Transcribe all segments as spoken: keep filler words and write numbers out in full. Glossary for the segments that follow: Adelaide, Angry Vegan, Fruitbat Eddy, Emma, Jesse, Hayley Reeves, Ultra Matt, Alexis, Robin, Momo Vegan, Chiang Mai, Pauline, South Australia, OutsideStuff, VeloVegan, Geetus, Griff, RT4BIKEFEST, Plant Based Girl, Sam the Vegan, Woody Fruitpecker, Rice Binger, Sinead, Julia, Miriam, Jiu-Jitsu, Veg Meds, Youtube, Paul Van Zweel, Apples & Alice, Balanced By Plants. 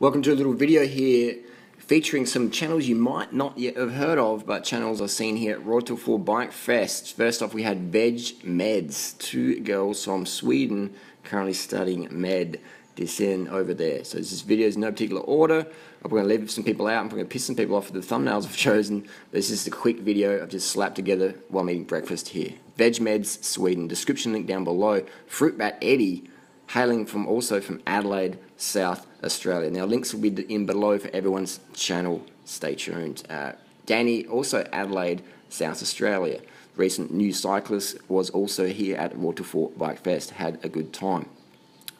Welcome to a little video here featuring some channels you might not yet have heard of, but channels I've seen here at R T four bike fest. First off, we had Veg Meds, two girls from Sweden currently studying med descend over there. So this video is in no particular order. I'm going to leave some people out. I'm going to piss some people off with the thumbnails I've chosen. This is a quick video I've just slapped together while I'm eating breakfast here. Veg Meds, Sweden. Description link down below. Fruitbat Eddy, hailing from also from Adelaide, South Australia. Now links will be in below for everyone's channel. Stay tuned. Uh, Danny, also Adelaide, South Australia. Recent new cyclist, was also here at R T four bike fest. Had a good time.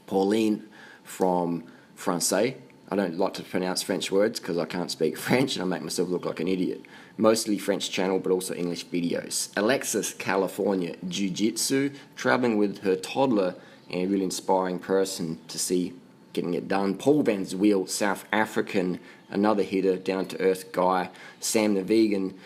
Pauline from France. I don't like to pronounce French words because I can't speak French and I make myself look like an idiot. Mostly French channel, but also English videos. Alexis, California, Jiu-Jitsu, traveling with her toddler, and a really inspiring person to see getting it done. Paul Van Zweel, South African, another hitter, down-to-earth guy. Sam the Vegan,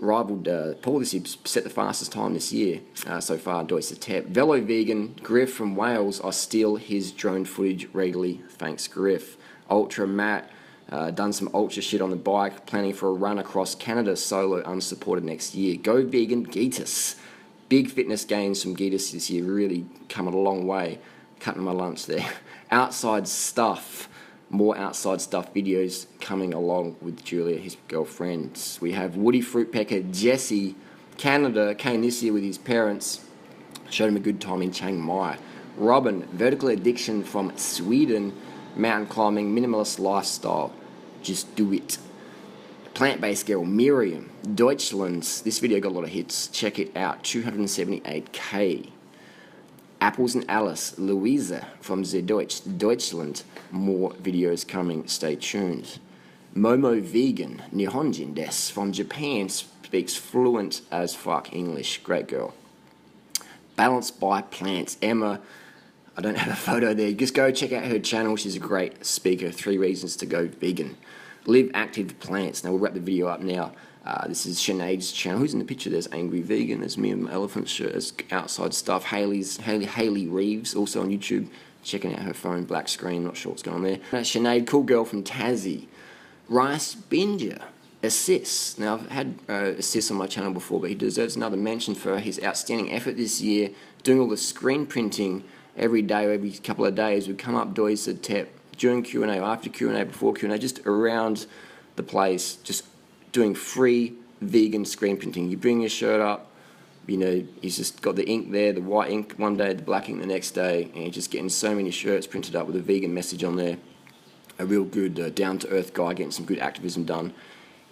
rivaled uh, Paul this year, set the fastest time this year uh, so far, Deutsche Tep. Velo Vegan, Griff from Wales, I steal his drone footage regularly, thanks Griff. Ultra Matt, uh, done some ultra shit on the bike, planning for a run across Canada solo unsupported next year. Go Vegan Geetus, big fitness gains from Geetus this year, really coming a long way, cutting my lunch there. Outside stuff, more outside stuff videos coming along with Julia, his girlfriend. We have Woody Fruitpecker, Jesse, Canada, came this year with his parents, showed him a good time in Chiang Mai. Robin, vertical addiction from Sweden, mountain climbing, minimalist lifestyle, just do it. Plant-based girl, Miriam, Deutschlands, this video got a lot of hits, check it out, two hundred seventy-eight K. Apples and Alice, Louisa from Deutsch, Deutschland, more videos coming, stay tuned. Momo Vegan, Nihonjin desu, from Japan, speaks fluent as fuck English, great girl. Balanced by Plants, Emma, I don't have a photo there, just go check out her channel, she's a great speaker, three reasons to go vegan. Live Active Plants, now we'll wrap the video up now. Uh, this is Sinead's channel. Who's in the picture? There's Angry Vegan, there's me and my elephant shirt, there's outside stuff. Hayley's, Hayley, Hayley Reeves, also on YouTube, checking out her phone, black screen, not sure what's going on there. That's Sinead, cool girl from Tassie. Rice Binger, Assist. Now I've had uh, Assist on my channel before, but he deserves another mention for his outstanding effort this year, doing all the screen printing every day or every couple of days. We'd come up, Doys the Tep, during Q and A, after Q and A, before Q and A, just around the place, just doing free vegan screen printing. You bring your shirt up, you know, he's just got the ink there, the white ink one day, the black ink the next day, and you're just getting so many shirts printed up with a vegan message on there. A real good uh, down-to-earth guy getting some good activism done.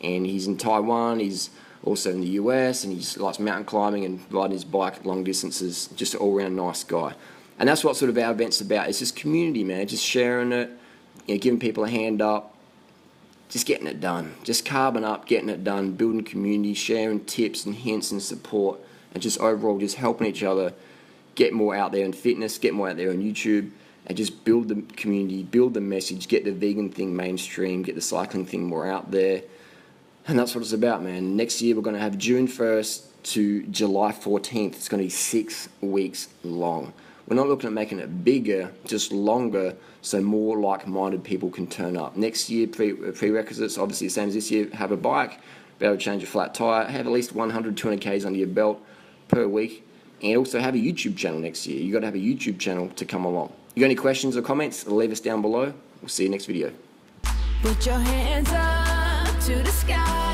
And he's in Taiwan, he's also in the U S, and he just likes mountain climbing and riding his bike long distances, just an all-round nice guy. And that's what sort of our event's about. It's just community, man, just sharing it, you know, giving people a hand up, just getting it done, just carving up, getting it done, building community, sharing tips and hints and support, and just overall just helping each other get more out there in fitness, get more out there on YouTube, and just build the community, build the message, get the vegan thing mainstream, get the cycling thing more out there. And that's what it's about, man. Next year we're going to have June first to July fourteenth. It's going to be six weeks long. We're not looking at making it bigger, just longer, so more like-minded people can turn up. Next year, pre prerequisites, obviously the same as this year, have a bike, be able to change a flat tyre, have at least one hundred twenty Ks under your belt per week, and also have a YouTube channel next year. You've got to have a YouTube channel to come along. You got any questions or comments, leave us down below. We'll see you next video. Put your hands up to the sky.